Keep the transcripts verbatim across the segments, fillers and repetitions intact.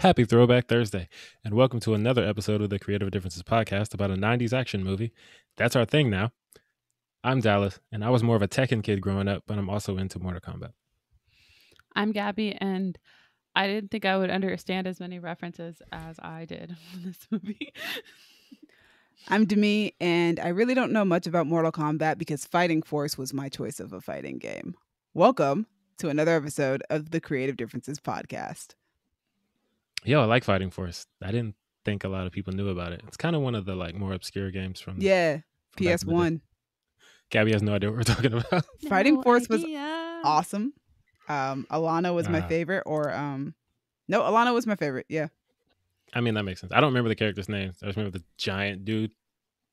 Happy Throwback Thursday, and welcome to another episode of the Creative Differences Podcast about a nineties action movie. That's our thing now. I'm Dallas, and I was more of a Tekken kid growing up, but I'm also into Mortal Kombat. I'm Gabby, and I didn't think I would understand as many references as I did in this movie. I'm Demi, and I really don't know much about Mortal Kombat because Fighting Force was my choice of a fighting game. Welcome to another episode of the Creative Differences Podcast. Yo, I like Fighting Force. I didn't think a lot of people knew about it. It's kind of one of the like more obscure games from yeah from P S one. Gabby has no idea what we're talking about. No Fighting Force idea. was awesome. Um, Alana was uh, my favorite, or um, no, Alana was my favorite. Yeah, I mean that makes sense. I don't remember the character's name. I just remember the giant dude.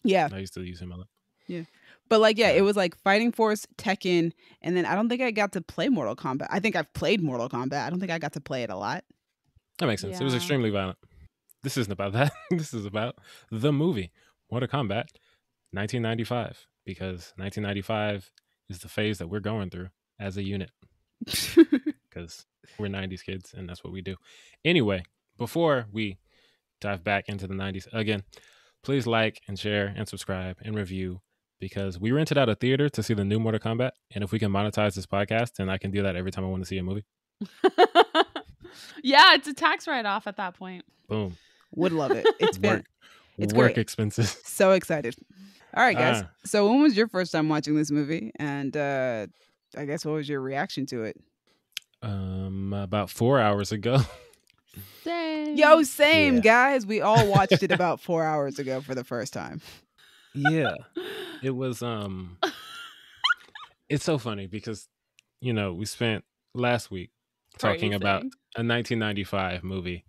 Yeah, I used to use him a lot. Yeah, but like yeah, it was like Fighting Force, Tekken, and then I don't think I got to play Mortal Kombat. I think I've played Mortal Kombat. I don't think I got to play it a lot. That makes sense. Yeah. It was extremely violent. This isn't about that. This is about the movie Mortal Kombat nineteen ninety-five, because nineteen ninety-five is the phase that we're going through as a unit because we're nineties kids and that's what we do. Anyway, before we dive back into the nineties again, please like and share and subscribe and review, because we rented out a theater to see the new Mortal Kombat, and if we can monetize this podcast, then I can do that every time I want to see a movie. Yeah, it's a tax write-off at that point. Boom. Would love it. It's been work, it's work expenses. So excited. All right, guys. Uh, so when was your first time watching this movie? And uh, I guess what was your reaction to it? Um, about four hours ago. Same. Yo, same, yeah. Guys. We all watched it about four hours ago for the first time. Yeah. It was... Um, it's so funny because, you know, we spent last week talking Crazy. about a nineteen ninety-five movie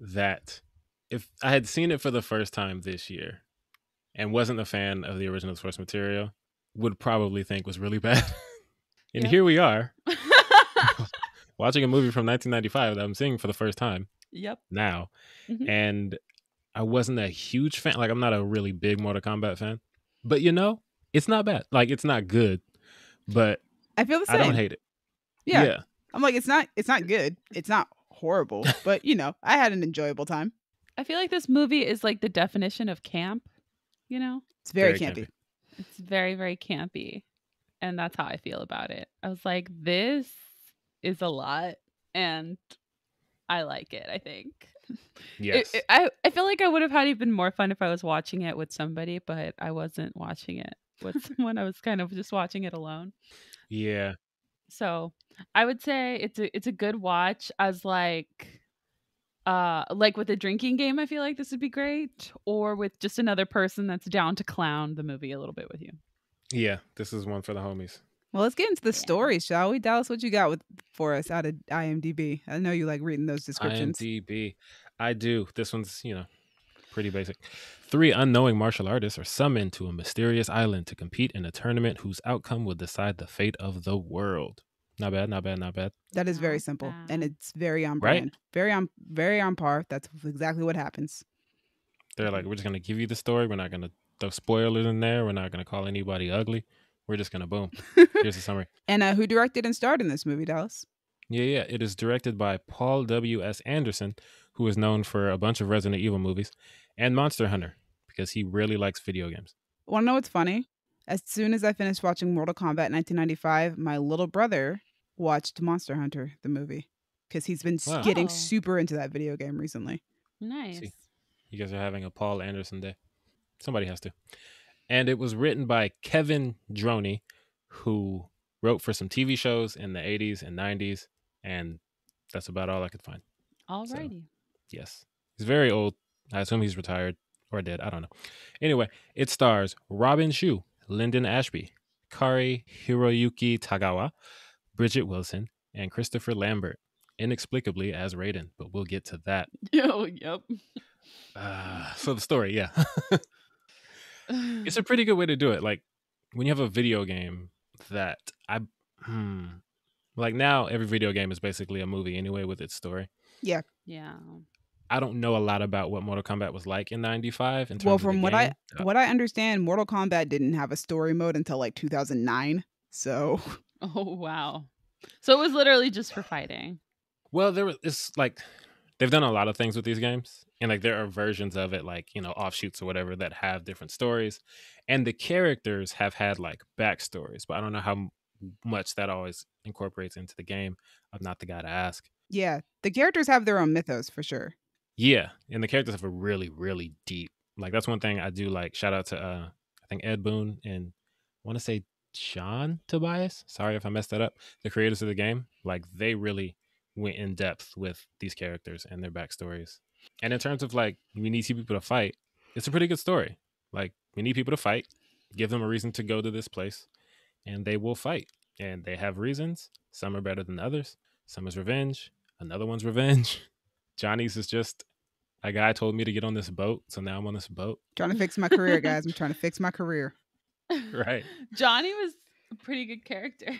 that if I had seen it for the first time this year and wasn't a fan of the original source material, would probably think was really bad. And yep. Here we are watching a movie from nineteen ninety-five that I'm seeing for the first time Yep. now. Mm-hmm. And I wasn't a huge fan. Like, I'm not a really big Mortal Kombat fan, but you know, it's not bad. Like, it's not good, but I feel the same. I don't hate it. Yeah. Yeah. I'm like, it's not it's not good. It's not horrible. But, you know, I had an enjoyable time. I feel like this movie is like the definition of camp, you know? It's very, very campy. campy. It's very, very campy. And that's how I feel about it. I was like, this is a lot. And I like it, I think. Yes. It, it, I, I feel like I would have had even more fun if I was watching it with somebody. But I wasn't watching it with someone. I was kind of just watching it alone. Yeah. So I would say it's a it's a good watch as like uh like with a drinking game. I feel like this would be great, or with just another person that's down to clown the movie a little bit with you. Yeah, this is one for the homies. Well, let's get into the yeah. story, shall we? Dallas, what you got with for us out of I M D B? I know you like reading those descriptions. I M D B, I do. This one's, you know, pretty basic. Three unknowing martial artists are summoned to a mysterious island to compete in a tournament whose outcome will decide the fate of the world. Not bad, not bad, not bad. That is very simple, yeah. and it's very on brand. Right? Very on, very on par. That's exactly what happens. They're like, we're just gonna give you the story. We're not gonna throw spoilers in there. We're not gonna call anybody ugly. We're just gonna boom. Here's the summary. And uh, who directed and starred in this movie, Dallas? Yeah, yeah. It is directed by Paul W S Anderson, who is known for a bunch of Resident Evil movies and Monster Hunter, because he really likes video games. Wanna know what's funny? As soon as I finished watching Mortal Kombat nineteen ninety-five, my little brother watched Monster Hunter, the movie, because he's been wow. getting super into that video game recently. Nice. See, you guys are having a Paul Anderson day. Somebody has to. And it was written by Kevin Droney, who wrote for some T V shows in the eighties and nineties, and that's about all I could find. Alrighty. So, yes. He's very old. I assume he's retired or dead. I don't know. Anyway, it stars Robin Shou, Linden Ashby, Cary-Hiroyuki Tagawa, Bridgette Wilson, and Christopher Lambert, inexplicably as Raiden, but we'll get to that. Yo, yep. Uh, so the story, yeah. It's a pretty good way to do it. Like, when you have a video game that I... Hmm, like, now every video game is basically a movie anyway with its story. Yeah. Yeah. I don't know a lot about what Mortal Kombat was like in ninety-five. In terms well, from of what game. I what I understand, Mortal Kombat didn't have a story mode until like two thousand nine. So, oh wow, so it was literally just for fighting. Well, there was it's like they've done a lot of things with these games, and like there are versions of it, like, you know, offshoots or whatever that have different stories, and the characters have had like backstories, but I don't know how much that always incorporates into the game. I'm not the guy to ask. Yeah, the characters have their own mythos for sure. Yeah, and the characters have a really, really deep, like, that's one thing I do like. Shout out to uh I think Ed Boon and I want to say Sean Tobias, sorry if I messed that up, the creators of the game. Like, they really went in depth with these characters and their backstories. And in terms of like, we need two people to fight, it's a pretty good story. Like, we need people to fight, give them a reason to go to this place, and they will fight. And they have reasons. Some are better than others. Some is revenge. Another one's revenge. Johnny's is just, a guy told me to get on this boat, so now I'm on this boat. Trying to fix my career, guys. I'm trying to fix my career. Right. Johnny was a pretty good character.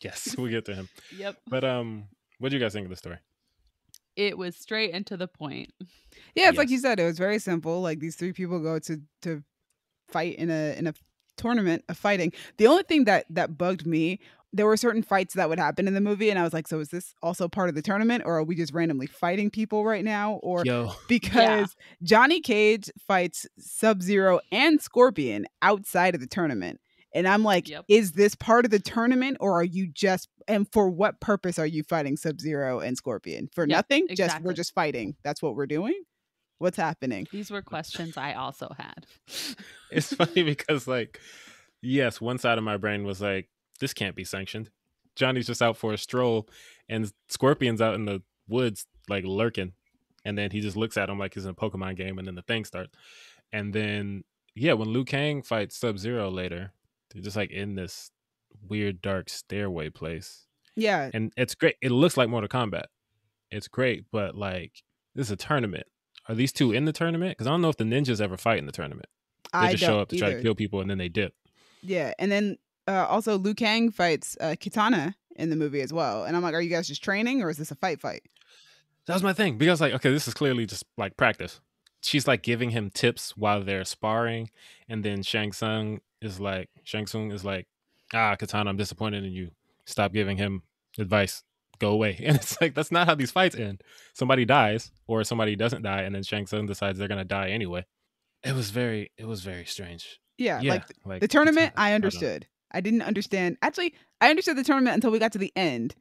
Yes, we'll get to him. Yep. But um, what do you guys think of the story? It was straight and to the point. Yeah, it's yes. like you said, it was very simple. Like, these three people go to to fight in a in a tournament of fighting. The only thing that that bugged me, there were certain fights that would happen in the movie, and I was like, so is this also part of the tournament, or are we just randomly fighting people right now? Or Yo. because yeah. Johnny Cage fights Sub-Zero and Scorpion outside of the tournament. And I'm like, yep. is this part of the tournament, or are you just, and for what purpose are you fighting Sub-Zero and Scorpion? For yep, nothing? Exactly. Just, we're just fighting. That's what we're doing? What's happening? These were questions I also had. It's funny because, like, yes, one side of my brain was like, this can't be sanctioned. Johnny's just out for a stroll, and Scorpion's out in the woods, like, lurking. And then he just looks at him like he's in a Pokemon game, and then the thing starts. And then, yeah, when Liu Kang fights Sub-Zero later, they're just, like, in this weird, dark stairway place. Yeah. And it's great. It looks like Mortal Kombat. It's great, but, like, this is a tournament. Are these two in the tournament? Because I don't know if the ninjas ever fight in the tournament. They I just show up to either. try to kill people, and then they dip. Yeah, and then... Uh, also, Liu Kang fights uh, Kitana in the movie as well. And I'm like, are you guys just training, or is this a fight fight? That was my thing. Because, like, okay, this is clearly just, like, practice. She's, like, giving him tips while they're sparring. And then Shang Tsung is like, Shang Tsung is like, ah, Kitana, I'm disappointed in you. Stop giving him advice. Go away. And it's like, that's not how these fights end. Somebody dies, or somebody doesn't die, and then Shang Tsung decides they're going to die anyway. It was very, it was very strange. Yeah, yeah, like, like the tournament, Kitana, I understood. I I didn't understand. Actually, I understood the tournament until we got to the end.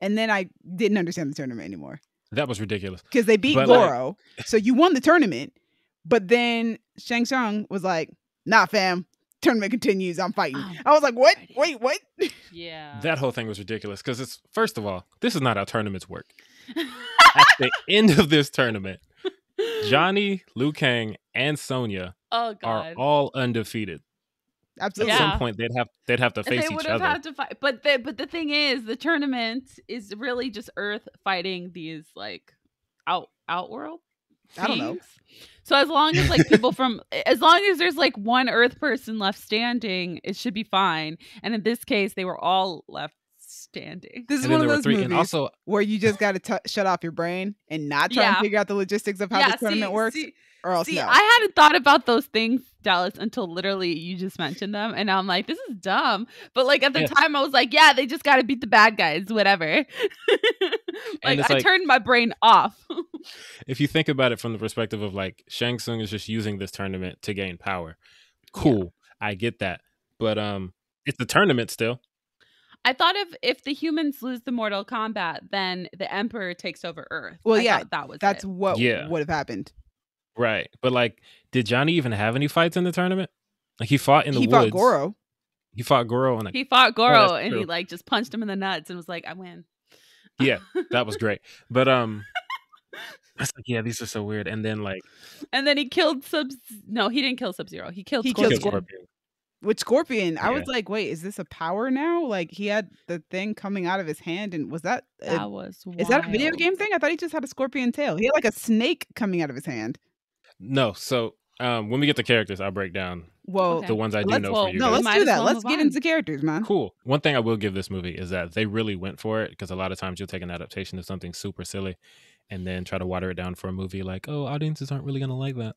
And then I didn't understand the tournament anymore. That was ridiculous. Because they beat but Goro. Like... So you won the tournament. But then Shang Tsung was like, nah, fam. Tournament continues. I'm fighting. I'm I was like, what? Fighting. Wait, what? Yeah. That whole thing was ridiculous. Because it's, first of all, this is not how tournaments work. At the end of this tournament, Johnny, Liu Kang, and Sonya oh, God. are all undefeated. Absolutely. At yeah. some point, they'd have they'd have to face they each other. Had to fight. But the, but the thing is, the tournament is really just Earth fighting these like out outworld. I don't know. So as long as like people from as long as there's like one Earth person left standing, it should be fine. And in this case, they were all left standing. This is one of those three, movies also... where you just got to shut off your brain and not try yeah. to figure out the logistics of how yeah, the tournament see, works. See, Or else See, no. I hadn't thought about those things, Dallas, until literally you just mentioned them. And I'm like, this is dumb. But like at the yeah. time, I was like, yeah, they just got to beat the bad guys, whatever. like I like, turned my brain off. If you think about it from the perspective of like, Shang Tsung is just using this tournament to gain power. Cool. Yeah. I get that. But um, it's the tournament still. I thought if, if the humans lose the Mortal Kombat, then the Emperor takes over Earth. Well, I yeah, that was that's it. what yeah. would have happened. Right. But like, did Johnny even have any fights in the tournament? Like he fought in the he woods. He fought Goro. He fought Goro. And like, he fought Goro oh, and he like just punched him in the nuts and was like, I win. Yeah, that was great. But um, I was like, yeah, these are so weird. And then like. And then he killed Sub. No, he didn't kill Sub-Zero. He killed, he Scorpion. killed Scorpion. With Scorpion, yeah. I was like, wait, is this a power now? Like he had the thing coming out of his hand. And was that. A, that was wild. Is that a video game thing? I thought he just had a scorpion tail. He had like a snake coming out of his hand. No, so um, when we get to characters, I'll break down well, okay. the ones I do let's, know well, for you No, guys. Let's do that. Let's get into characters, man. Cool. One thing I will give this movie is that they really went for it, because a lot of times you'll take an adaptation of something super silly and then try to water it down for a movie like, oh, audiences aren't really going to like that.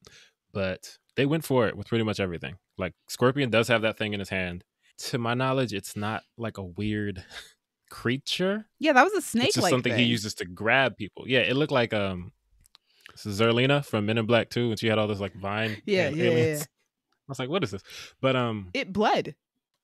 But they went for it with pretty much everything. Like Scorpion does have that thing in his hand. To my knowledge, it's not like a weird creature. Yeah, that was a snake-like It's just something thing. he uses to grab people. Yeah, it looked like um, Zerlina from Men in Black two, and she had all this like vine. Yeah, yeah, yeah. I was like, what is this? But um, it bled.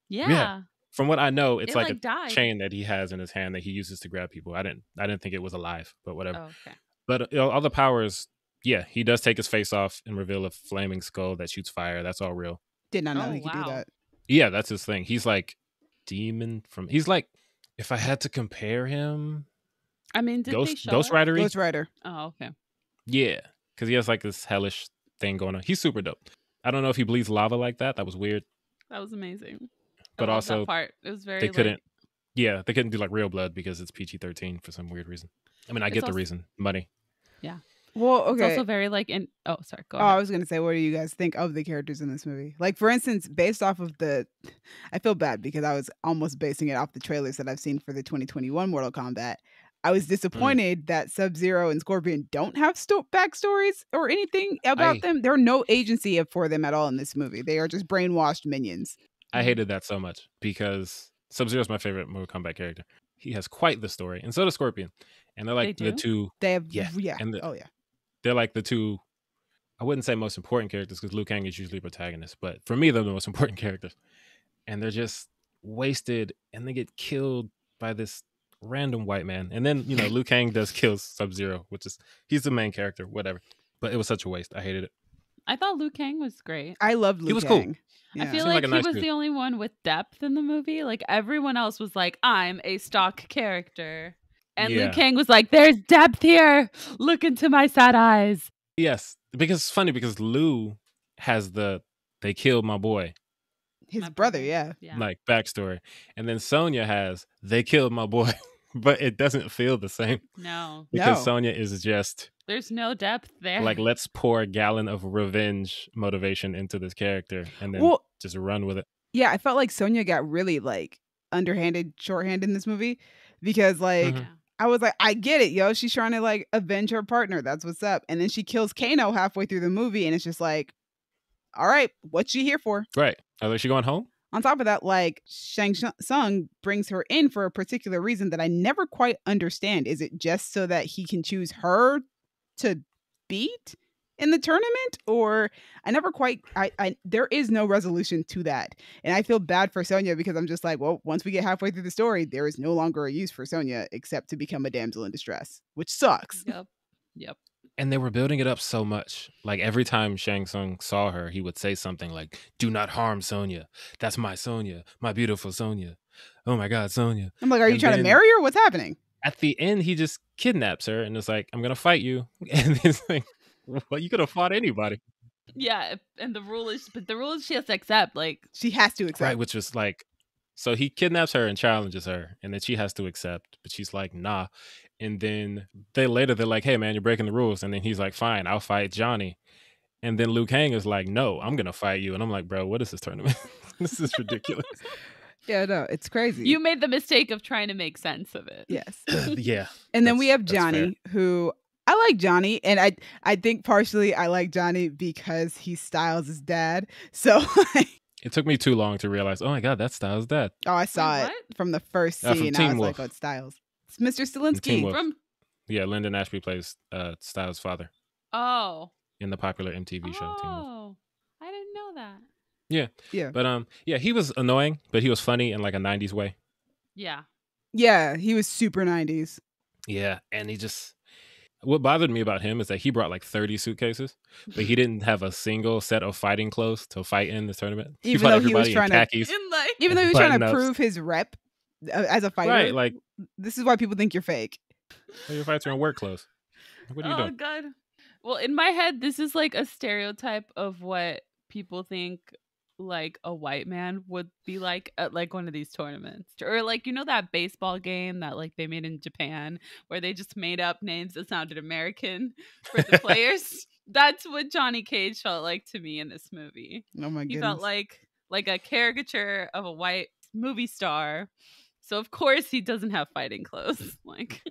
Yeah. yeah. From what I know, it's it, like, like a died. chain that he has in his hand that he uses to grab people. I didn't, I didn't think it was alive, but whatever. Oh, okay. But you know, all the powers, yeah, he does take his face off and reveal a flaming skull that shoots fire. That's all real. Did not know oh, he wow. could do that. Yeah, that's his thing. He's like demon from. He's like, if I had to compare him, I mean, did Ghost, they Ghost Rider? Ghost Rider. Oh, okay. Yeah, because he has like this hellish thing going on. He's super dope. I don't know if he bleeds lava like that. That was weird. That was amazing. But I also, that part. It was very they like... couldn't. Yeah, they couldn't do like real blood because it's P G thirteen for some weird reason. I mean, I it's get also... the reason, money. Yeah. Well, okay. It's also very like, in... oh, sorry. Go ahead. Oh, I was gonna say, what do you guys think of the characters in this movie? Like, for instance, based off of the, I feel bad because I was almost basing it off the trailers that I've seen for the twenty twenty-one Mortal Kombat. I was disappointed mm. that Sub-Zero and Scorpion don't have sto backstories or anything about I, them. There are no agency for them at all in this movie. They are just brainwashed minions. I hated that so much because Sub-Zero is my favorite Mortal Kombat character. He has quite the story, and so does Scorpion. And they're like they the two. They have, yeah, yeah. And the, oh yeah, they're like the two. I wouldn't say most important characters because Liu Kang is usually a protagonist, but for me, they're the most important characters. And they're just wasted, and they get killed by this random white man. And then, you know, Liu Kang does kill Sub-Zero, which is, he's the main character, whatever. But it was such a waste. I hated it. I thought Liu Kang was great. I loved Liu Kang. He was cool. Yeah. I feel like, like he nice was dude. the only one with depth in the movie. Like, everyone else was like, I'm a stock character. And yeah. Liu Kang was like, there's depth here. Look into my sad eyes. Yes. Because it's funny because Liu has the, they killed my boy. His my brother, brother. Yeah. yeah. Like, backstory. And then Sonya has, they killed my boy. But it doesn't feel the same. No. Because no. Sonya is just... There's no depth there. Like, let's pour a gallon of revenge motivation into this character and then well, just run with it. Yeah, I felt like Sonya got really, like, underhanded, shorthanded in this movie. Because, like, mm-hmm. I was like, I get it, yo. She's trying to, like, avenge her partner. That's what's up. And then she kills Kano halfway through the movie. And it's just like, all right, what's she here for? Right. I was like, she going home? On top of that, like, Shang Tsung brings her in for a particular reason that I never quite understand. Is it just so that he can choose her to beat in the tournament? Or I never quite, I, I there is no resolution to that. And I feel bad for Sonya because I'm just like, well, once we get halfway through the story, there is no longer a use for Sonya except to become a damsel in distress, which sucks. Yep. Yep. And they were building it up so much. Like, every time Shang Tsung saw her, he would say something like, do not harm Sonya. That's my Sonya. My beautiful Sonya. Oh, my God, Sonya. I'm like, are you and trying to marry her? What's happening? At the end, he just kidnaps her and is like, I'm going to fight you. And he's like, well, you could have fought anybody. Yeah. And the rule is, but the rule is she has to accept. Like, she has to accept. Right. Which is like, so he kidnaps her and challenges her. And then she has to accept. But she's like, nah. And then they later, they're like, hey, man, you're breaking the rules. And then he's like, fine, I'll fight Johnny. And then Liu Kang is like, no, I'm going to fight you. And I'm like, bro, what is this tournament? This is ridiculous. Yeah, no, it's crazy. You made the mistake of trying to make sense of it. Yes. Yeah. And then we have Johnny, who I like Johnny. And I, I think partially I like Johnny because he's Stiles' dad. So it took me too long to realize, oh, my God, that's Stiles' dad. Oh, I saw it from the first scene. I was like, oh, it's Stiles. It's Mister Stilinski from yeah Linden Ashby plays uh Stiles' father oh in the popular M T V oh, show oh I didn't know that yeah yeah but um yeah he was annoying but he was funny in like a nineties way yeah yeah he was super nineties yeah and he just what bothered me about him is that he brought like thirty suitcases, but he didn't have a single set of fighting clothes to fight in this tournament, even though he was trying to even though he was trying to prove his rep as a fighter. Right, like, this is why people think you're fake. Your fights are in work clothes. What are you oh, doing? Oh, God. Well, in my head, this is like a stereotype of what people think like a white man would be like at like one of these tournaments. Or like, you know, that baseball game that like they made in Japan where they just made up names that sounded American for the players. That's what Johnny Cage felt like to me in this movie. Oh, my goodness. He felt like, like a caricature of a white movie star. So, of course, he doesn't have fighting clothes. Like,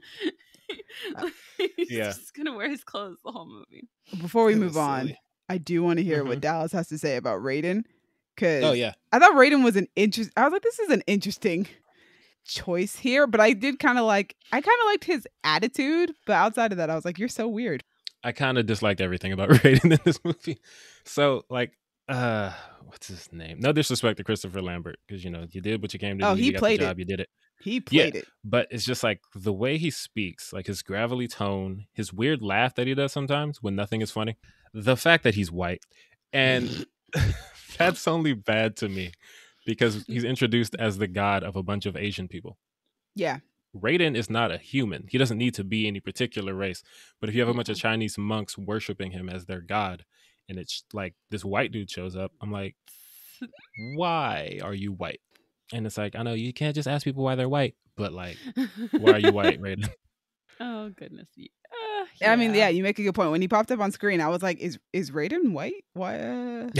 he's yeah. just going to wear his clothes the whole movie. Before we move on, silly. I do want to hear mm-hmm. what Dallas has to say about Raiden. Because oh, yeah. I thought Raiden was an interest. I was like, this is an interesting choice here, but I did kind of like, I kind of liked his attitude, but outside of that, I was like, you're so weird. I kind of disliked everything about Raiden in this movie. So, like, uh, what's his name? No disrespect to Christopher Lambert, because, you know, you did what you came to do. Oh, he you played got the job, it. You did it. He played yeah, it. But it's just like the way he speaks, like his gravelly tone, his weird laugh that he does sometimes when nothing is funny, the fact that he's white. And that's only bad to me because he's introduced as the god of a bunch of Asian people. Yeah. Raiden is not a human. He doesn't need to be any particular race. But if you have a bunch of Chinese monks worshiping him as their god, and it's like this white dude shows up, I'm like, why are you white? And it's like, I know you can't just ask people why they're white, but like, why are you white, Raiden? Oh, goodness. Uh, yeah. I mean, yeah, you make a good point. When he popped up on screen, I was like, is is Raiden white? Why? Uh...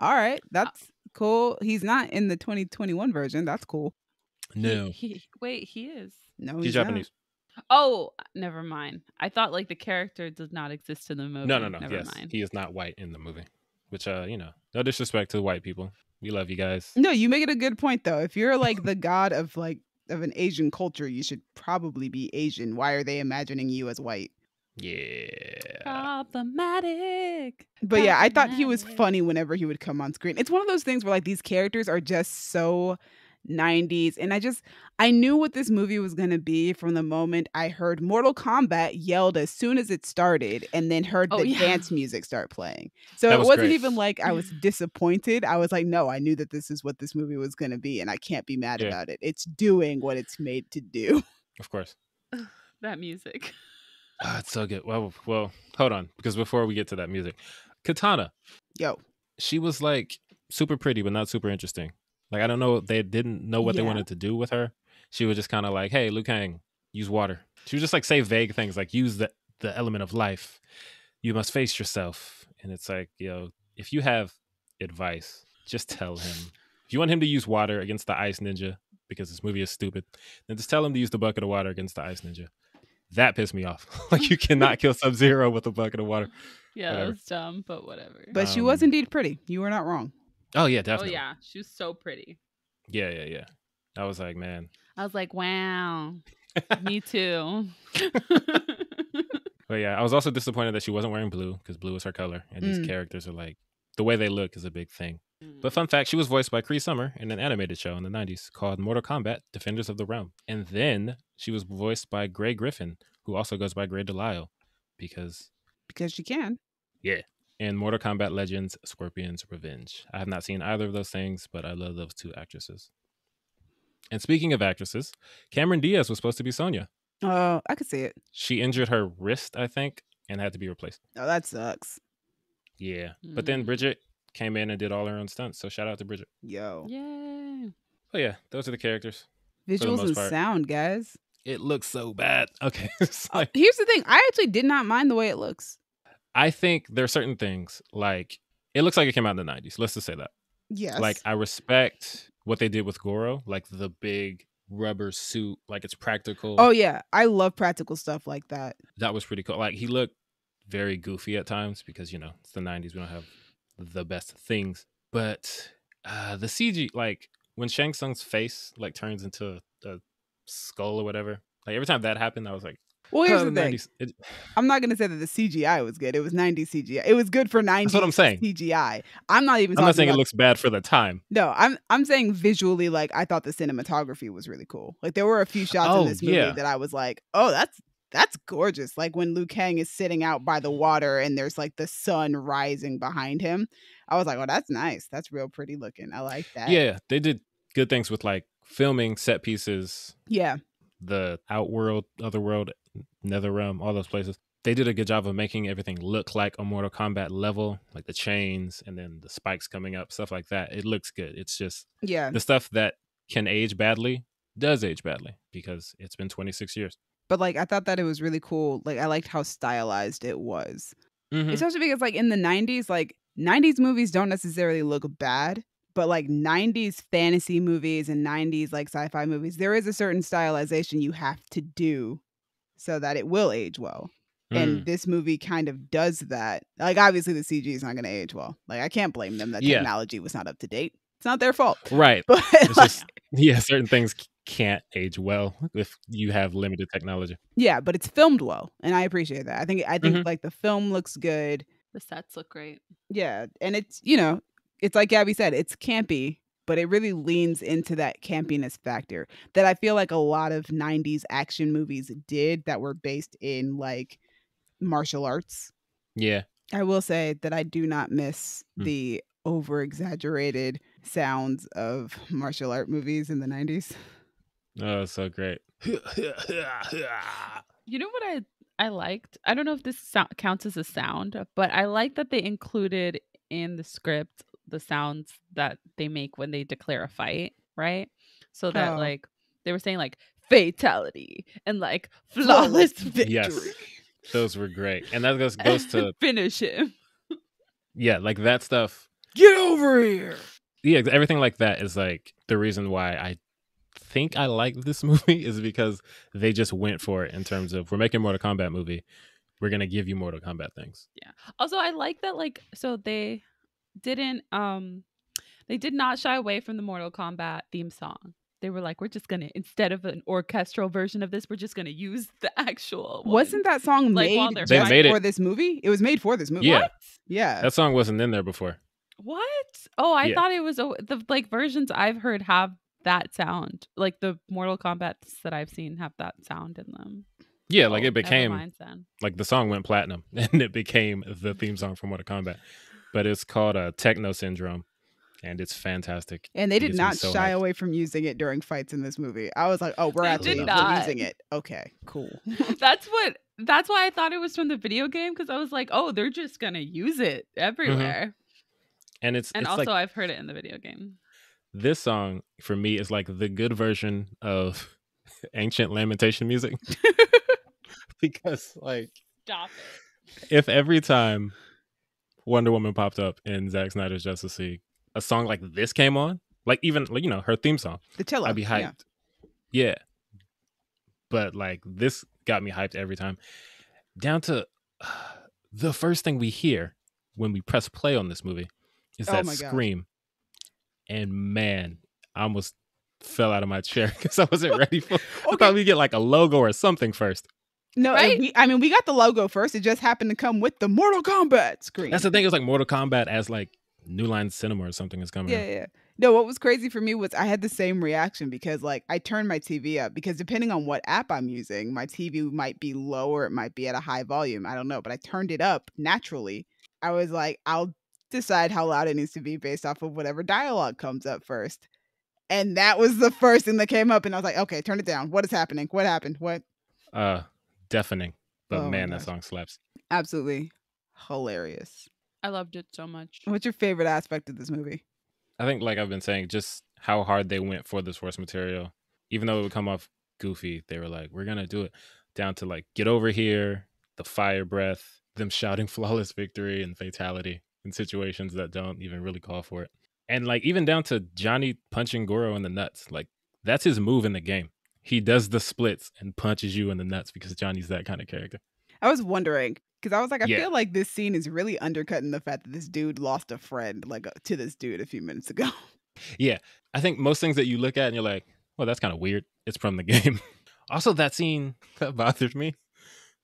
All right. That's cool. He's not in the twenty twenty-one version. That's cool. No. He, he, wait, he is. No, he's, he's Japanese. Not. Oh, never mind. I thought like the character does not exist in the movie. No, no, no. Never yes, mind. He is not white in the movie, which, uh, you know, no disrespect to the white people. We love you guys. No, you make it a good point, though. If you're like the god of like of an Asian culture, you should probably be Asian. Why are they imagining you as white? Yeah. Problematic. But yeah, I thought he was funny whenever he would come on screen. It's one of those things where like these characters are just so nineties, and I just I knew what this movie was gonna be from the moment I heard Mortal Kombat yelled as soon as it started, and then heard oh, the yeah. dance music start playing. So that it was wasn't great. Even like I was disappointed. I was like, no, I knew that this is what this movie was gonna be, and I can't be mad yeah. about it. It's doing what it's made to do. Of course. Ugh, that music. Oh, it's so good. Well, well, hold on, because before we get to that music, Kitana. Yo, she was like super pretty, but not super interesting. Like, I don't know. They didn't know what yeah. they wanted to do with her. She was just kind of like, hey, Liu Kang, use water. She would just like say vague things like, use the, the element of life. You must face yourself. And it's like, you know, if you have advice, just tell him. If you want him to use water against the ice ninja, because this movie is stupid, then just tell him to use the bucket of water against the ice ninja. That pissed me off. Like, you cannot kill Sub-Zero with a bucket of water. Yeah, whatever. That was dumb, but whatever. But um, she was indeed pretty. You were not wrong. Oh, yeah, definitely. Oh, yeah. She was so pretty. Yeah, yeah, yeah. I was like, man. I was like, wow. Me too. But yeah, I was also disappointed that she wasn't wearing blue, because blue is her color. And mm. these characters are like, the way they look is a big thing. Mm. But fun fact, she was voiced by Cree Summer in an animated show in the nineties called Mortal Kombat, Defenders of the Realm. And then she was voiced by Gray Griffin, who also goes by Gray Delisle, because... Because she can. Yeah. And Mortal Kombat Legends, Scorpion's Revenge. I have not seen either of those things, but I love those two actresses. And speaking of actresses, Cameron Diaz was supposed to be Sonya. Oh, uh, I could see it. She injured her wrist, I think, and had to be replaced. Oh, that sucks. Yeah. Mm. But then Bridgette came in and did all her own stunts, so shout out to Bridgette. Yo. Yay. Oh, yeah. Those are the characters. Visuals and part. Sound, guys. It looks so bad. Okay. Like... uh, here's the thing. I actually did not mind the way it looks. I think there are certain things, like, it looks like it came out in the nineties. Let's just say that. Yes. Like, I respect what they did with Goro, like the big rubber suit, like it's practical. Oh, yeah. I love practical stuff like that. That was pretty cool. Like, he looked very goofy at times because, you know, it's the nineties. We don't have the best things. But uh, the C G, like, when Shang Tsung's face, like, turns into a, a skull or whatever, like, every time that happened, I was like, well, here's the thing. nineties, it, I'm not going to say that the C G I was good. It was nineties C G I. It was good for nineties that's what I'm saying. C G I. I'm not even I'm not saying about, it looks bad for the time. No, I'm I'm saying visually, like, I thought the cinematography was really cool. Like, there were a few shots oh, in this movie yeah. that I was like, oh, that's that's gorgeous. Like, when Liu Kang is sitting out by the water and there's, like, the sun rising behind him. I was like, oh, that's nice. That's real pretty looking. I like that. Yeah, they did good things with, like, filming set pieces. Yeah. The Outworld, Otherworld, Netherrealm, all those places. They did a good job of making everything look like a Mortal Kombat level, like the chains and then the spikes coming up, stuff like that. It looks good. It's just yeah, the stuff that can age badly does age badly because it's been twenty-six years. But like, I thought that it was really cool. Like, I liked how stylized it was. Mm-hmm. Especially because like in the nineties, like nineties movies don't necessarily look bad. But like nineties fantasy movies and nineties like sci-fi movies, there is a certain stylization you have to do so that it will age well. Mm. And this movie kind of does that. Like, obviously the C G is not going to age well. Like, I can't blame them that yeah. technology was not up to date. It's not their fault. Right. But like, just, yeah, certain things can't age well if you have limited technology. Yeah, but it's filmed well, and I appreciate that. I think I think mm-hmm. like the film looks good. The sets look great. Yeah, and it's, you know, it's like Gabby said, it's campy, but it really leans into that campiness factor that I feel like a lot of nineties action movies did that were based in like martial arts. Yeah. I will say that I do not miss mm. the over exaggerated sounds of martial art movies in the nineties. Oh, so great. You know what I I liked? I don't know if this so- counts as a sound, but I like that they included in the script the sounds that they make when they declare a fight, right? So that oh. like they were saying like fatality and like flawless victory. Yes. Those were great. And that goes, goes to finish him. Yeah, like that stuff. Get over here. Yeah, everything like that is like the reason why I think I like this movie is because they just went for it in terms of, we're making a Mortal Kombat movie. We're going to give you Mortal Kombat things. Yeah. Also, I like that, like, so they didn't, um, they did not shy away from the Mortal Kombat theme song. They were like, we're just going to, instead of an orchestral version of this, we're just going to use the actual one. Wasn't that song like, made just made for this movie? It was made for this movie. Yeah. What? Yeah. That song wasn't in there before. What? Oh, I yeah. thought it was, oh, the like versions I've heard have that sound. Like the Mortal Kombats that I've seen have that sound in them. Yeah, like oh, it became, never mind then. Like the song went platinum and it became the theme song for Mortal Kombat. But it's called uh, Techno Syndrome. And it's fantastic. And they did not so shy hyped. away from using it during fights in this movie. I was like, oh, we're actually using it. Okay, cool. That's what. That's why I thought it was from the video game, because I was like, oh, they're just going to use it everywhere. Mm-hmm. And it's and it's also like, I've heard it in the video game. This song for me is like the good version of ancient lamentation music. Because like, stop it. If every time Wonder Woman popped up in Zack Snyder's Justice League, a song like this came on, like even, like, you know, her theme song, the cello, I'd be hyped. Yeah. yeah. But like this got me hyped every time, down to uh, the first thing we hear when we press play on this movie is oh that scream. God. And man, I almost fell out of my chair because I wasn't ready for it. Okay. I thought we'd get like a logo or something first. No, right? we, I mean, we got the logo first. It just happened to come with the Mortal Kombat scream. That's the thing. It was like Mortal Kombat as like New Line Cinema or something is coming. Yeah, out. yeah. No, what was crazy for me was I had the same reaction because, like, I turned my T V up because depending on what app I'm using, my T V might be low or it might be at a high volume. I don't know, but I turned it up naturally. I was like, I'll decide how loud it needs to be based off of whatever dialogue comes up first. And that was the first thing that came up, and I was like, okay, turn it down. What is happening? What happened? What? Uh, deafening. But oh, man, that song slaps. Absolutely hilarious. I loved it so much. What's your favorite aspect of this movie? I think, like I've been saying, just how hard they went for the source material. Even though it would come off goofy, they were like, we're going to do it. Down to like, get over here, the fire breath, them shouting flawless victory and fatality in situations that don't even really call for it. And like, even down to Johnny punching Goro in the nuts. Like, that's his move in the game. He does the splits and punches you in the nuts because Johnny's that kind of character. I was wondering, because I was like, I yeah. feel like this scene is really undercutting the fact that this dude lost a friend, like, to this dude a few minutes ago. Yeah. I think most things that you look at and you're like, well, that's kind of weird. It's from the game. Also, that scene that bothered me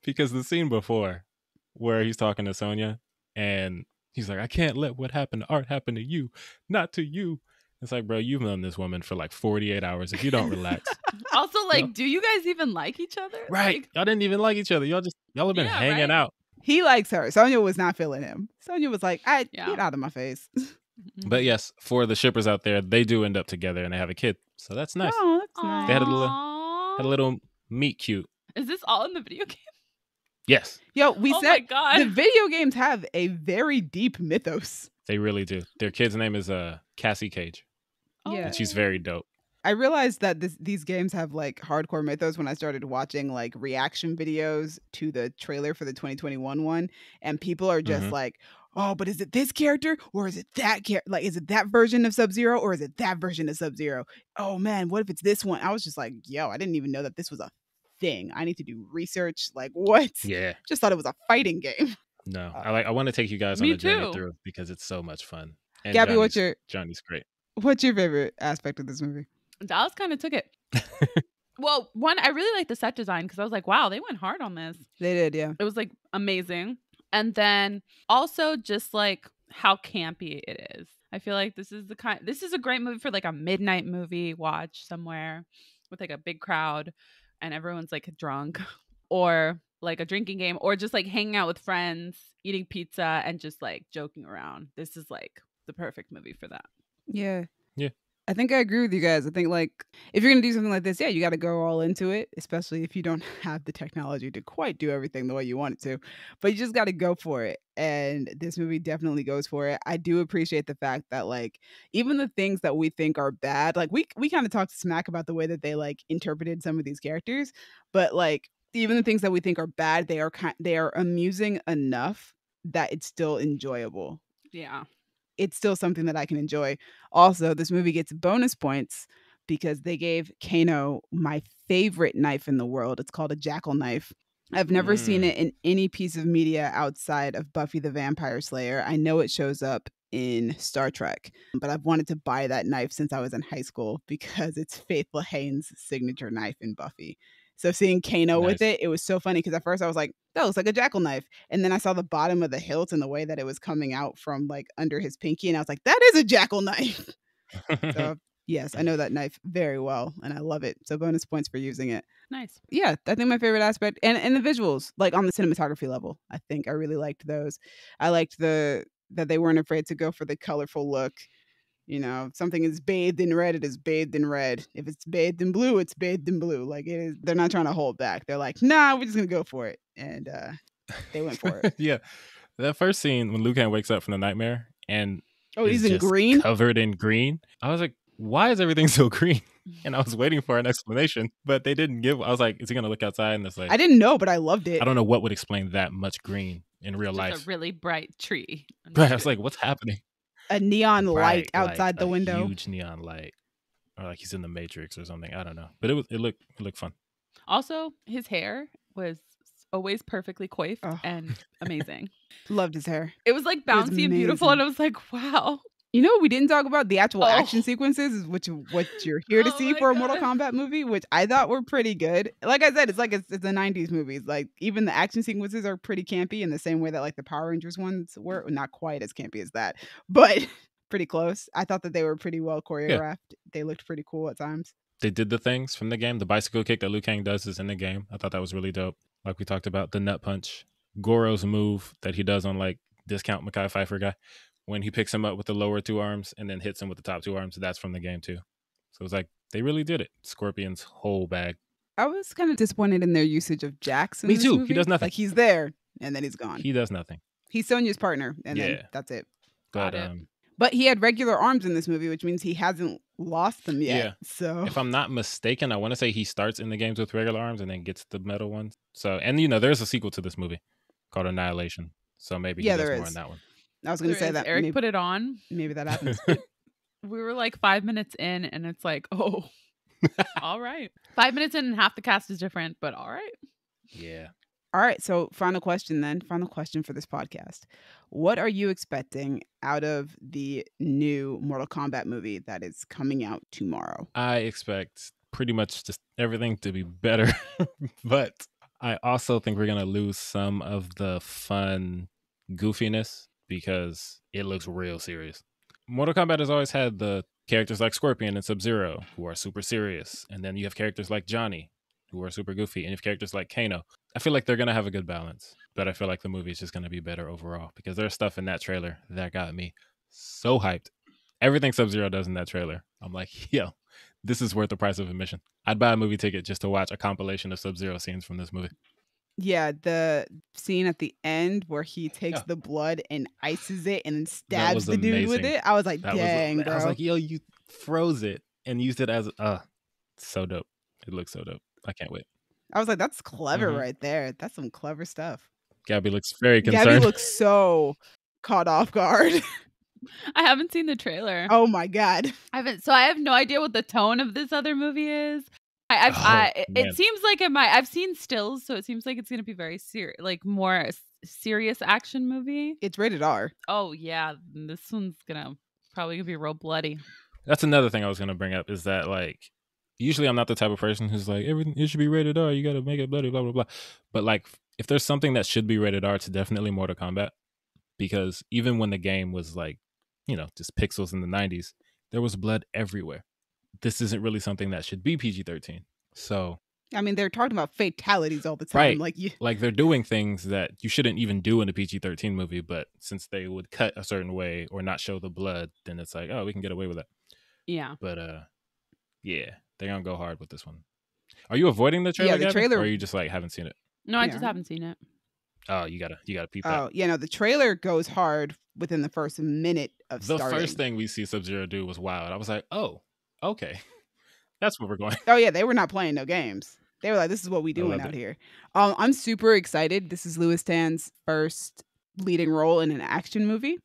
because the scene before where he's talking to Sonya and he's like, I can't let what happened to Art happen to you, not to you. It's like, bro, you've known this woman for like forty-eight hours. If you don't relax. Also, like, you know? Do you guys even like each other? Right. Like, y'all didn't even like each other. Y'all just, y'all have been yeah, hanging right? out. He likes her. Sonya was not feeling him. Sonya was like, I yeah. get out of my face. But yes, for the shippers out there, they do end up together and they have a kid. So that's nice. Oh, that's Aww. nice. They had a little, had a little meet cute. Is this all in the video game? Yes. Yo, we oh said my God. the video games have a very deep mythos. They really do. Their kid's name is uh, Cassie Cage. Oh. Yeah. And she's very dope. I realized that this, these games have like hardcore mythos when I started watching like reaction videos to the trailer for the twenty twenty-one one. And people are just mm-hmm. like, oh, but is it this character or is it that character? Like, is it that version of Sub-Zero or is it that version of Sub-Zero? Oh, man, what if it's this one? I was just like, yo, I didn't even know that this was a thing. I need to do research. Like, what? Yeah. Just thought it was a fighting game. No, I like. I want to take you guys on a journey too. through because it's so much fun. And Gabby, Johnny's, what's your Johnny's great. What's your favorite aspect of this movie? Dallas kind of took it. Well, one, I really like the set design because I was like, wow, they went hard on this. They did, yeah. It was like amazing. And then also just like how campy it is. I feel like this is the kind, this is a great movie for like a midnight movie watch somewhere with like a big crowd and everyone's like drunk or like a drinking game or just like hanging out with friends, eating pizza and just like joking around. This is like the perfect movie for that. Yeah. Yeah. I think I agree with you guys. I think like if you're going to do something like this, yeah, you got to go all into it, especially if you don't have the technology to quite do everything the way you want it to. But you just got to go for it. And this movie definitely goes for it. I do appreciate the fact that like even the things that we think are bad, like we we kind of talked smack about the way that they like interpreted some of these characters, but like even the things that we think are bad, they are kind they are amusing enough that it's still enjoyable. Yeah. It's still something that I can enjoy. Also, this movie gets bonus points because they gave Kano my favorite knife in the world. It's called a jackal knife. I've never mm. seen it in any piece of media outside of Buffy the Vampire Slayer. I know it shows up in Star Trek, but I've wanted to buy that knife since I was in high school because it's Faith LaHaye's signature knife in Buffy. So seeing Kano nice. with it, it was so funny because at first I was like, that looks like a jackal knife. And then I saw the bottom of the hilt and the way that it was coming out from like under his pinky. And I was like, that is a jackal knife. So yes, I know that knife very well and I love it. So bonus points for using it. Nice. Yeah, I think my favorite aspect and, and the visuals, like on the cinematography level, I think I really liked those. I liked the that they weren't afraid to go for the colorful look. You know, if something is bathed in red, it is bathed in red. If it's bathed in blue, it's bathed in blue. Like, it is, they're not trying to hold back. They're like, nah, we're just going to go for it. And uh, they went for it. Yeah. That first scene when Liu Kang wakes up from the nightmare and oh, he's in green, covered in green. I was like, why is everything so green? And I was waiting for an explanation, but they didn't give. I was like, is he going to look outside? And it's like, I didn't know, but I loved it. I don't know what would explain that much green in real just life. A really bright tree. Right. I was like, what's happening? A neon light right, outside like the window. Huge neon light. Or like he's in the Matrix or something. I don't know. But it was it looked it looked fun. Also, his hair was always perfectly coiffed oh. and amazing. Loved his hair. It was like bouncy was and beautiful. And I was like, wow. You know what we didn't talk about? The actual oh. action sequences is what, you, what you're here to oh see for a God. Mortal Kombat movie, which I thought were pretty good. Like I said, it's like it's, it's the nineties movies. Like even the action sequences are pretty campy in the same way that like the Power Rangers ones were. Not quite as campy as that, but pretty close. I thought that they were pretty well choreographed. Yeah. They looked pretty cool at times. They did the things from the game. The bicycle kick that Liu Kang does is in the game. I thought that was really dope. Like we talked about, the nut punch. Goro's move that he does on like discount Mackay Pfeiffer guy. When he picks him up with the lower two arms and then hits him with the top two arms, that's from the game too. So it's like, they really did it. Scorpion's whole bag. I was kind of disappointed in their usage of Jax in Me this too. Movie. He does nothing. Like he's there and then he's gone. He does nothing. He's Sonya's partner and yeah. then that's it. Got it. Um, but he had regular arms in this movie, which means he hasn't lost them yet. Yeah. So if I'm not mistaken, I want to say he starts in the games with regular arms and then gets the metal ones. So, and you know, there's a sequel to this movie called Annihilation. So maybe yeah, he does there more is. in that one. I was going to say that. Eric maybe, put it on. Maybe that happens. We were like five minutes in and it's like, oh, all right. Five minutes in and half the cast is different, but all right. Yeah. All right. So final question then. Final question for this podcast. What are you expecting out of the new Mortal Kombat movie that is coming out tomorrow? I expect pretty much just everything to be better. But I also think we're going to lose some of the fun goofiness. Because it looks real serious. Mortal Kombat has always had the characters like Scorpion and Sub-Zero who are super serious. And then you have characters like Johnny who are super goofy. And you have characters like Kano. I feel like they're going to have a good balance. But I feel like the movie is just going to be better overall. Because there's stuff in that trailer that got me so hyped. Everything Sub-Zero does in that trailer. I'm like, yo, this is worth the price of admission. I'd buy a movie ticket just to watch a compilation of Sub-Zero scenes from this movie. Yeah, the scene at the end where he takes yeah. the blood and ices it and then stabs the dude amazing. with it. I was like, that dang, was, bro. I was like, yo, you froze it and used it as, uh, so dope. It looks so dope. I can't wait. I was like, that's clever mm-hmm. right there. That's some clever stuff. Gabby looks very concerned. Gabby looks so caught off guard. I haven't seen the trailer. Oh my God. I haven't. So I have no idea what the tone of this other movie is. I've, oh, I, it man. seems like it might. I've seen stills, so it seems like it's going to be very serious, like more serious action movie. It's rated R. Oh yeah, this one's gonna probably gonna be real bloody. That's another thing I was gonna bring up is that like usually I'm not the type of person who's like, everything it should be rated R, you gotta make it bloody, blah, blah, blah. But like, if there's something that should be rated R, it's definitely Mortal Kombat. Because even when the game was like, you know, just pixels in the nineties, there was blood everywhere. This isn't really something that should be P G thirteen. So I mean, they're talking about fatalities all the time. Right. Like, you... like they're doing things that you shouldn't even do in a P G thirteen movie. But since they would cut a certain way or not show the blood, then it's like, oh, we can get away with that. Yeah. But uh, yeah, they're going to go hard with this one. Are you avoiding the trailer? Yeah, the Gavin? trailer. Or you just like haven't seen it? No, I yeah. just haven't seen it. Oh, you gotta, you gotta peep that. Oh, yeah, no, the trailer goes hard within the first minute of the starting. The first thing we see Sub-Zero do was wild. I was like, oh, okay. That's where we're going. Oh, yeah, they were not playing no games. They were like, this is what we doing out it. here. Um, I'm super excited. This is Lewis Tan's first leading role in an action movie.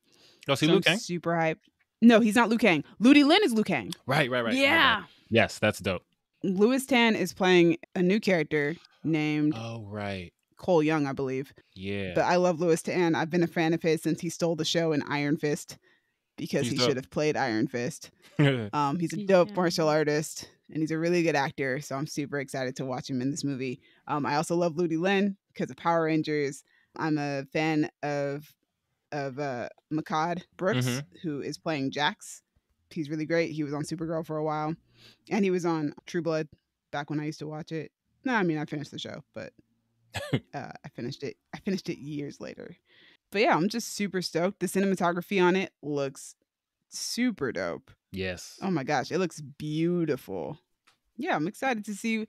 Go see so Liu Kang? I'm super hyped. No, he's not Liu Kang. Ludi Lin is Liu Kang. Right, right, right. Yeah. Right. Yes, that's dope. Lewis Tan is playing a new character named... Oh, right. Cole Young, I believe. Yeah. But I love Lewis Tan. I've been a fan of his since he stole the show in Iron Fist, because he's he dope. should have played Iron Fist. um, he's a dope yeah. martial artist, and he's a really good actor, so I'm super excited to watch him in this movie. Um, I also love Ludi Lin because of Power Rangers. I'm a fan of of uh, Makad Brooks, mm-hmm. who is playing Jax. He's really great. He was on Supergirl for a while, and he was on True Blood back when I used to watch it. No, I mean, I finished the show, but... uh, I finished it. I finished it years later. But yeah, I'm just super stoked. The cinematography on it looks super dope. Yes. Oh my gosh, it looks beautiful. Yeah, I'm excited to see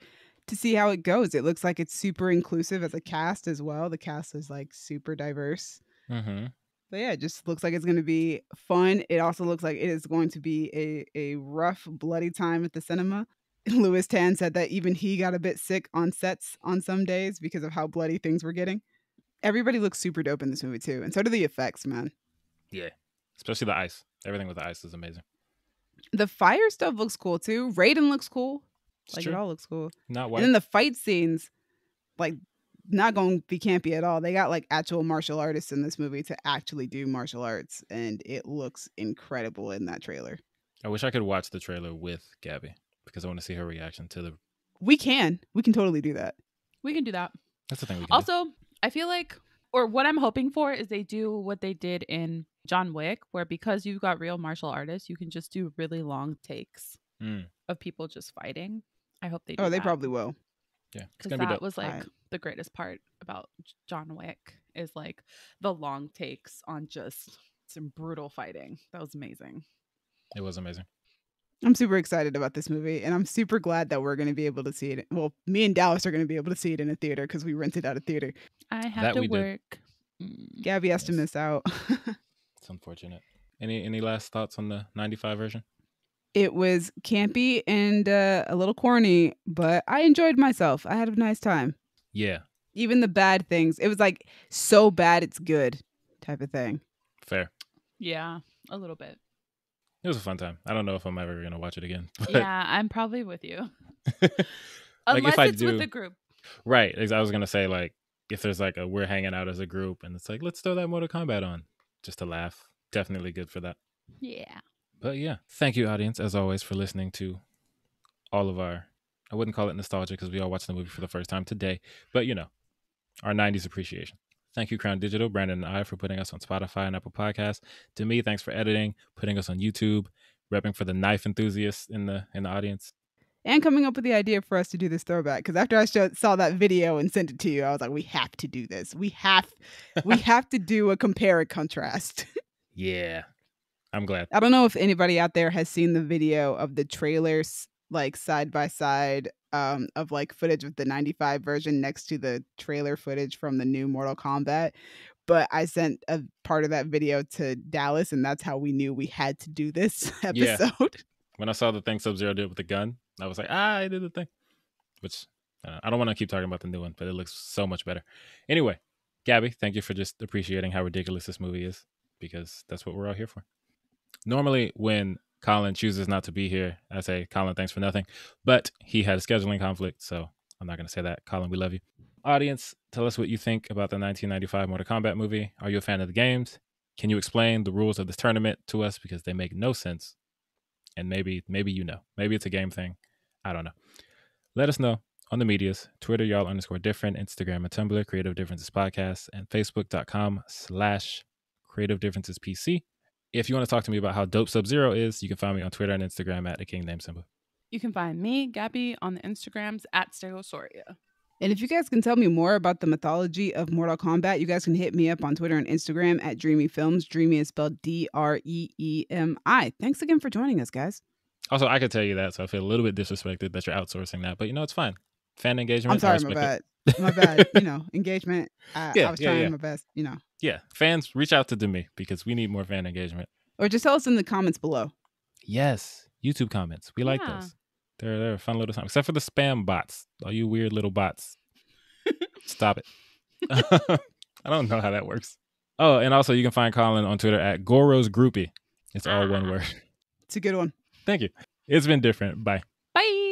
to see how it goes. It looks like it's super inclusive as a cast as well. The cast is like super diverse. Mm-hmm. But yeah, it just looks like it's going to be fun. It also looks like it is going to be a a rough, bloody time at the cinema. Lewis Tan said that even he got a bit sick on sets on some days because of how bloody things were getting. Everybody looks super dope in this movie too, and so do the effects, man. Yeah, especially the ice. Everything with the ice is amazing. The fire stuff looks cool too. Raiden looks cool. It's like true. It all looks cool. Not white. And then the fight scenes, like, not going to be campy at all. They got like actual martial artists in this movie to actually do martial arts, and it looks incredible in that trailer. I wish I could watch the trailer with Gabby, because I want to see her reaction to the... We can. We can totally do that. We can do that. That's the thing we can also do. I feel like, or what I'm hoping for is they do what they did in John Wick, where because you've got real martial artists, you can just do really long takes mm. of people just fighting. I hope they do Oh, they that. probably will. Yeah. Because that be was like right. the greatest part about John Wick is like the long takes on just some brutal fighting. That was amazing. It was amazing. I'm super excited about this movie, and I'm super glad that we're going to be able to see it. Well, me and Dallas are going to be able to see it in a theater because we rented out a theater. I have that to work. Did. Gabby has yes. to miss out. It's unfortunate. Any any last thoughts on the ninety-five version? It was campy and uh, a little corny, but I enjoyed myself. I had a nice time. Yeah. Even the bad things. It was like so bad it's good type of thing. Fair. Yeah, a little bit. It was a fun time. I don't know if I'm ever going to watch it again. But... Yeah, I'm probably with you. like Unless if I it's do... with the group. Right. I was going to say, like, if there's like a we're hanging out as a group and it's like, let's throw that Mortal Kombat on just to laugh. Definitely good for that. Yeah. But yeah. Thank you, audience, as always, for listening to all of our, I wouldn't call it nostalgia because we all watched the movie for the first time today, but you know, our nineties appreciation. Thank you, Crown Digital, Brandon, and I for putting us on Spotify and Apple Podcasts. To me, thanks for editing, putting us on YouTube, repping for the knife enthusiasts in the in the audience, and coming up with the idea for us to do this throwback. Because after I showed, saw that video and sent it to you, I was like, "We have to do this. We have, we have to do a compare and contrast." Yeah, I'm glad. I don't know if anybody out there has seen the video of the trailers, like side by side. Um, of like footage of the ninety-five version next to the trailer footage from the new Mortal Kombat. But I sent a part of that video to Dallas, and that's how we knew we had to do this episode. Yeah. When I saw the thing Sub-Zero did with the gun, I was like, ah, I did the thing. Which uh, I don't want to keep talking about the new one, but it looks so much better. Anyway, Gabby, thank you for just appreciating how ridiculous this movie is, because that's what we're all here for. Normally, when Colin chooses not to be here, I say, Colin, thanks for nothing. But he had a scheduling conflict, so I'm not going to say that. Colin, we love you. Audience, tell us what you think about the nineteen ninety-five Mortal Kombat movie. Are you a fan of the games? Can you explain the rules of this tournament to us? Because they make no sense. And maybe, maybe you know. Maybe it's a game thing. I don't know. Let us know on the medias, Twitter, y'all underscore different, Instagram and Tumblr, Creative Differences Podcast, and Facebook.com slash Creative Differences P C. If you want to talk to me about how dope Sub-Zero is, you can find me on Twitter and Instagram at the King Name Symbol. You can find me, Gabby, on the Instagrams at Stegosauria. And if you guys can tell me more about the mythology of Mortal Kombat, you guys can hit me up on Twitter and Instagram at Dreamy Films. Dreamy is spelled D R E E M I. Thanks again for joining us, guys. Also, I could tell you that, so I feel a little bit disrespected that you're outsourcing that, but you know, it's fine. Fan engagement. I'm sorry, my bad. It. My bad. You know, engagement. I, yeah, I was yeah, trying yeah. my best, you know. Yeah. Fans, reach out to, to me because we need more fan engagement. Or just tell us in the comments below. Yes. YouTube comments. We yeah. like those. They're, they're a fun little time, except for the spam bots. All you weird little bots. Stop it. I don't know how that works. Oh, and also you can find Colin on Twitter at Goro's Groupie. It's all one word. It's a good one. Thank you. It's been different. Bye. Bye.